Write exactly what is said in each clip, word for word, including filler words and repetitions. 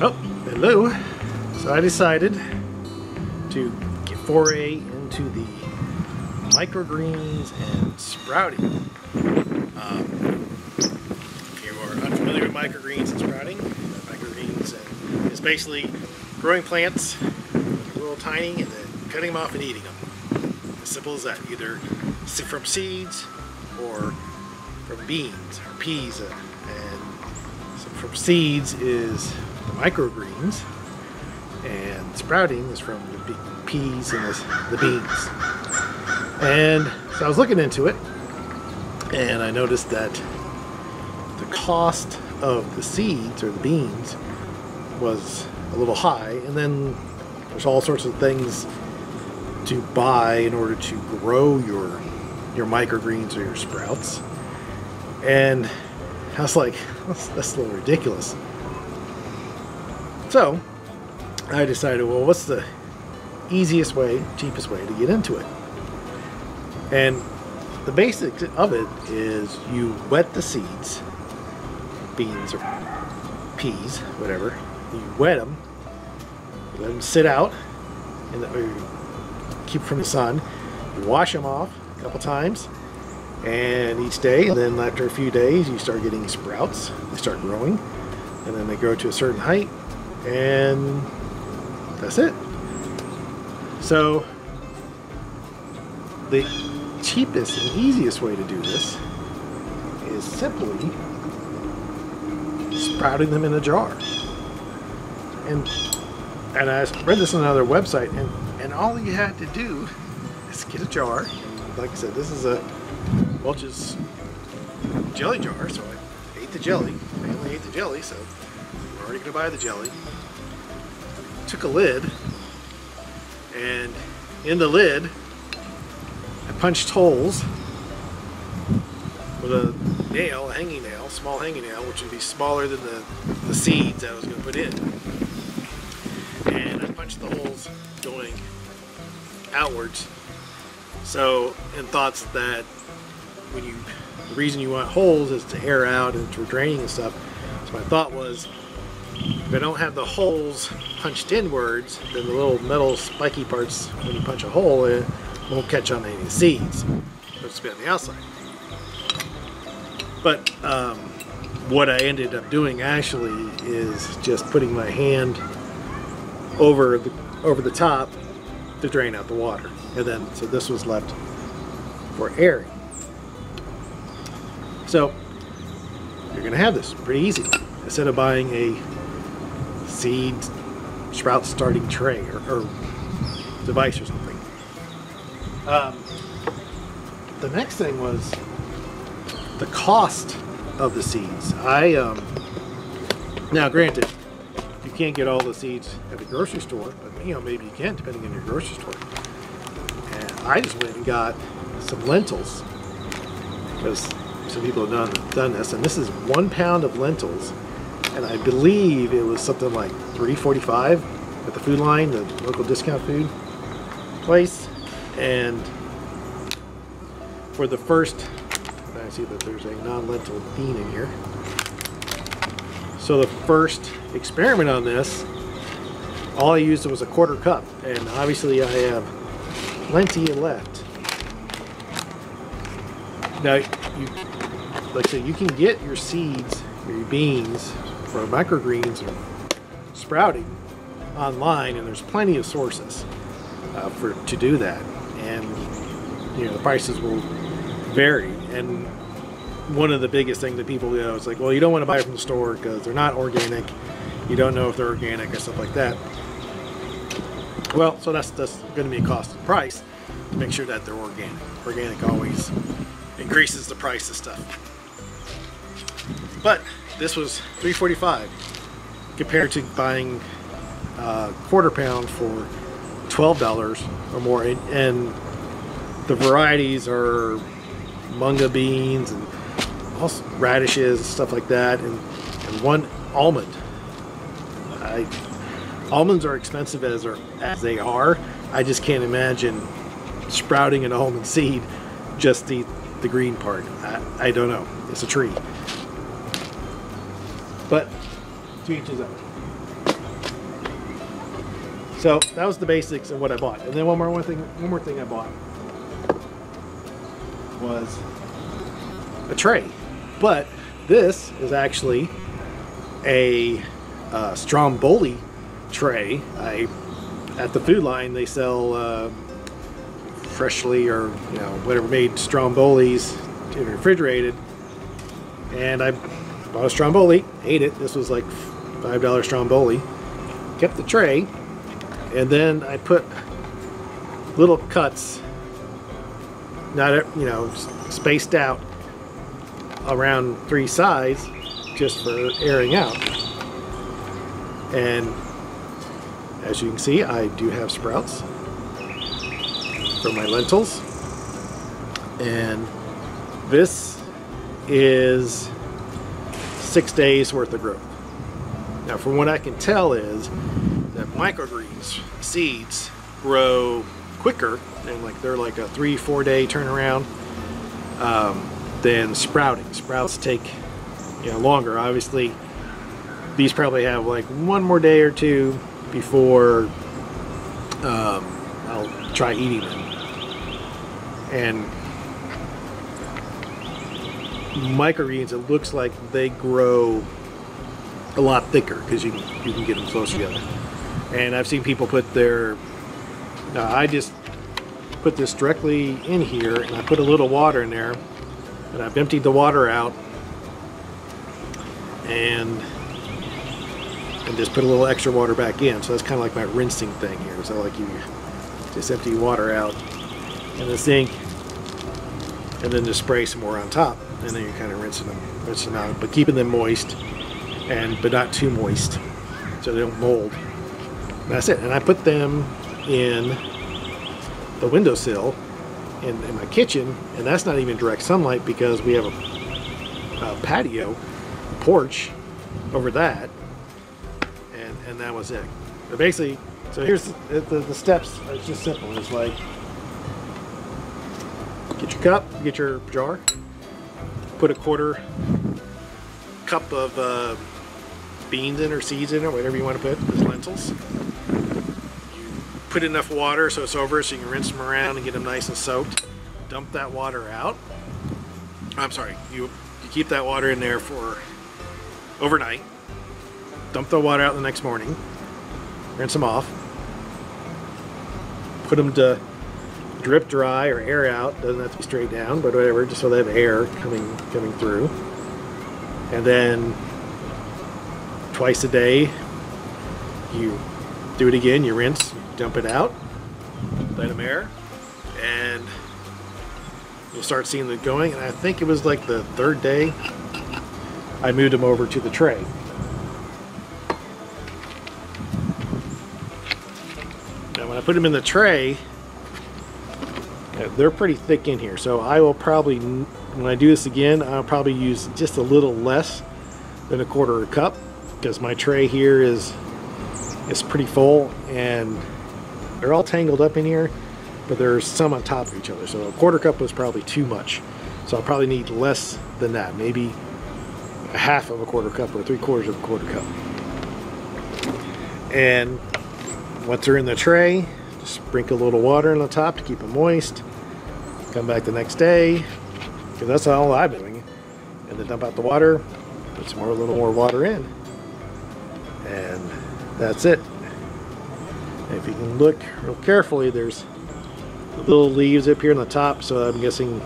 Oh, hello. So I decided to get foray into the microgreens and sprouting. Um, if you are unfamiliar with microgreens and sprouting, microgreens is basically growing plants, a little tiny, and then cutting them off and eating them. As simple as that. Either from seeds or from beans or peas, and so from seeds is the microgreens, and sprouting is from the peas and the beans. And so I was looking into it, and I noticed that the cost of the seeds or the beans was a little high, and then there's all sorts of things to buy in order to grow your your microgreens or your sprouts. And I was like, that's, that's a little ridiculous. So I decided, well, what's the easiest way, cheapest way to get into it? And the basics of it is you wet the seeds, beans or peas, whatever. You wet them, you let them sit out, and you keep from the sun. You wash them off a couple times, and each day, and then after a few days, you start getting sprouts. They start growing, and then they grow to a certain height. And that's it. So the cheapest and easiest way to do this is simply sprouting them in a jar. And and I read this on another website, and, and all you had to do is get a jar. Like I said, this is a Welch's jelly jar, so I ate the jelly. I only ate the jelly, so we're already gonna buy the jelly. Took a lid, and in the lid I punched holes with a nail, a hanging nail, small hanging nail, which would be smaller than the, the seeds that I was going to put in. And I punched the holes going outwards. So, in thoughts that when you, the reason you want holes is to air out and for draining and stuff. So my thought was, if I don't have the holes punched inwards, then the little metal spiky parts, when you punch a hole, it won't catch on any of the seeds. It'll just be on the outside. But um, what I ended up doing actually is just putting my hand over the, over the top to drain out the water. And then, so this was left for airing. So you're gonna have this pretty easy. Instead of buying a seed sprout starting tray or, or device or something. Um, the next thing was the cost of the seeds. I um, now granted, you can't get all the seeds at the grocery store, but you know, maybe you can depending on your grocery store. And I just went and got some lentils, because some people have done, done this, and this is one pound of lentils, and I believe it was something like three forty-five at the Food Line, the local discount food place. And for the first, I see that there's a non-lentil bean in here. So the first experiment on this, all I used was a quarter cup, and obviously I have plenty left. Now, you, like I said, you can get your seeds, or your beans, or microgreens, or sprouting online, and there's plenty of sources uh, for to do that. And you know, the prices will vary. And one of the biggest things that people do, you know, is like, well, you don't want to buy from the store because they're not organic. You don't know if they're organic or stuff like that. Well, so that's that's going to be a cost and price to make sure that they're organic. Organic always increases the price of stuff. But this was three forty-five compared to buying a quarter pound for twelve dollars or more. And, and the varieties are munga beans and also radishes and stuff like that, and, and one almond. I, almonds are expensive as, are, as they are. I just can't imagine sprouting an almond seed just the the green part. I, I don't know, it's a tree, but to each his own. So that was the basics of what I bought. And then one more one thing, one more thing I bought was a tray. But this is actually a uh, Stromboli tray. I at the Food Line they sell uh, freshly or you know whatever made Strombolis refrigerated, and I bought a Stromboli, ate it. This was like five dollar Stromboli. Kept the tray, and then I put little cuts, not you know spaced out around three sides, just for airing out. And as you can see, I do have sprouts for my lentils. And this is six days worth of growth. Now from what I can tell is that microgreens seeds grow quicker, and like they're like a three, four day turnaround um, than sprouting. Sprouts take you know, longer. Obviously, these probably have like one more day or two before um, I'll try eating them. And microgreens, it looks like they grow a lot thicker because you can, you can get them close together. And I've seen people put their, now I just put this directly in here and I put a little water in there and I've emptied the water out and and just put a little extra water back in. So that's kind of like my rinsing thing here. So like you just empty water out in the sink and then just spray some more on top. And then you're kind of rinsing them, rinsing them out, but keeping them moist and but not too moist so they don't mold. And that's it. And I put them in the windowsill in, in my kitchen, and that's not even direct sunlight because we have a, a patio, a porch over that. And that was it. But basically, so here's the, the, the steps. It's just simple. It's like get your cup, get your jar, put a quarter cup of uh, beans in or seeds in or whatever you want to put. There's lentils. You put enough water so it's over, so you can rinse them around and get them nice and soaked. Dump that water out. I'm sorry. You you keep that water in there for overnight. Dump the water out the next morning, rinse them off, put them to drip dry or air out. Doesn't have to be straight down, but whatever, just so they have air coming coming through. And then twice a day, you do it again. You rinse, you dump it out, let them air, and you'll start seeing them going. And I think it was like the third day, I moved them over to the tray. When I put them in the tray, they're pretty thick in here, so I will probably, when I do this again, I'll probably use just a little less than a quarter of a cup because my tray here is it's pretty full and they're all tangled up in here, but there's some on top of each other, so a quarter cup was probably too much. So I'll probably need less than that, maybe a half of a quarter cup or three quarters of a quarter cup. And once they're in the tray, just sprinkle a little water on the top to keep them moist. Come back the next day, because that's all I've been doing. And then dump out the water, put some more, a little more water in. And that's it. And if you can look real carefully, there's little leaves up here on the top, so I'm guessing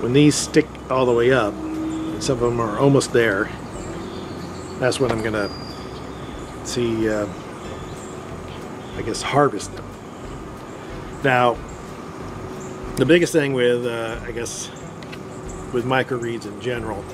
when these stick all the way up, and some of them are almost there, that's when I'm gonna see, uh, I guess, harvest them. Now, the biggest thing with, uh, I guess, with microgreens in general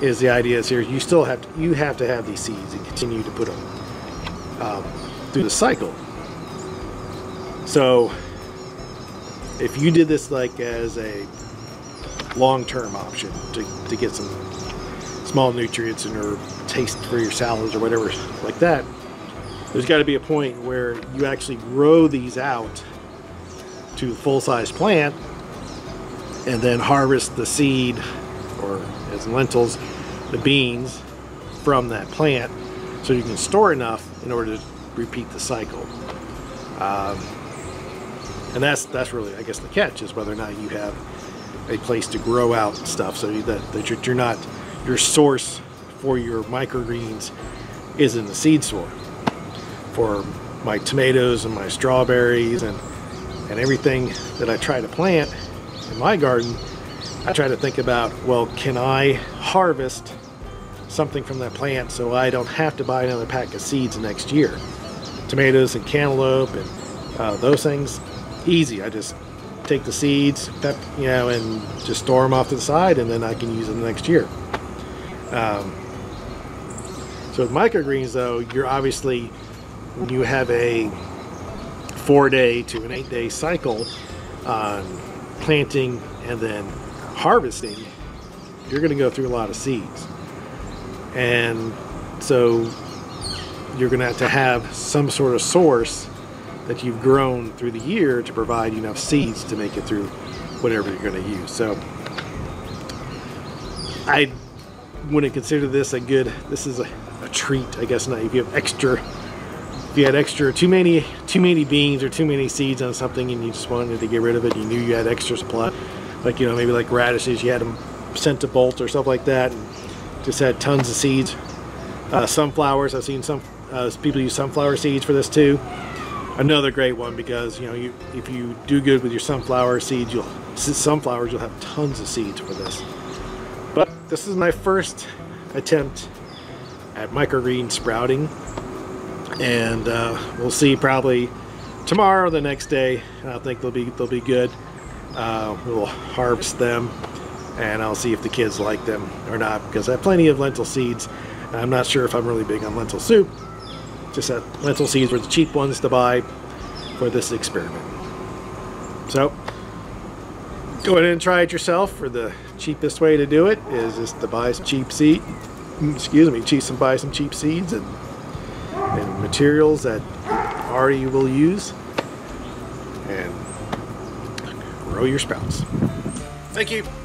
is the idea is here, you still have to, you have to have these seeds and continue to put them um, through the cycle. So if you did this like as a long-term option to, to get some small nutrients and or taste for your salads or whatever like that, there's got to be a point where you actually grow these out to full-size plant and then harvest the seed or as lentils, the beans from that plant so you can store enough in order to repeat the cycle. Um, and that's that's really, I guess, the catch is whether or not you have a place to grow out stuff, so that, that you're, you're not, your source for your microgreens is in the seed soil. For my tomatoes and my strawberries and and everything that I try to plant in my garden, I try to think about, well, can I harvest something from that plant so I don't have to buy another pack of seeds next year? Tomatoes and cantaloupe and uh, those things, easy. I just take the seeds, pep, you know, and just store them off to the side, and then I can use them next year. Um, so with microgreens, though, you're obviously, when you have a four-day to an eight-day cycle on planting and then harvesting, you're going to go through a lot of seeds, and so you're going to have to have some sort of source that you've grown through the year to provide enough seeds to make it through whatever you're going to use. So I wouldn't consider this a good, this is a, a treat, I guess. Not if you have extra, if you had extra too many too many beans or too many seeds on something and you just wanted to get rid of it, you knew you had extra supply, like, you know, maybe like radishes, you had them sent to bolt or stuff like that, and just had tons of seeds. Uh, sunflowers, I've seen some uh, people use sunflower seeds for this too. Another great one, because, you know, you if you do good with your sunflower seeds, you'll sunflowers you'll have tons of seeds for this. But this is my first attempt at microgreen sprouting, and uh, we'll see probably tomorrow or the next day. I think they'll be they'll be good. Uh, we'll harvest them, and I'll see if the kids like them or not, because I have plenty of lentil seeds. I'm not sure if I'm really big on lentil soup. Just that lentil seeds were the cheap ones to buy for this experiment. So go ahead and try it yourself. For the cheapest way to do it is just to buy some cheap seed, excuse me, cheap and buy some cheap seeds and, and materials that already you will use, and grow your sprouts. Thank you.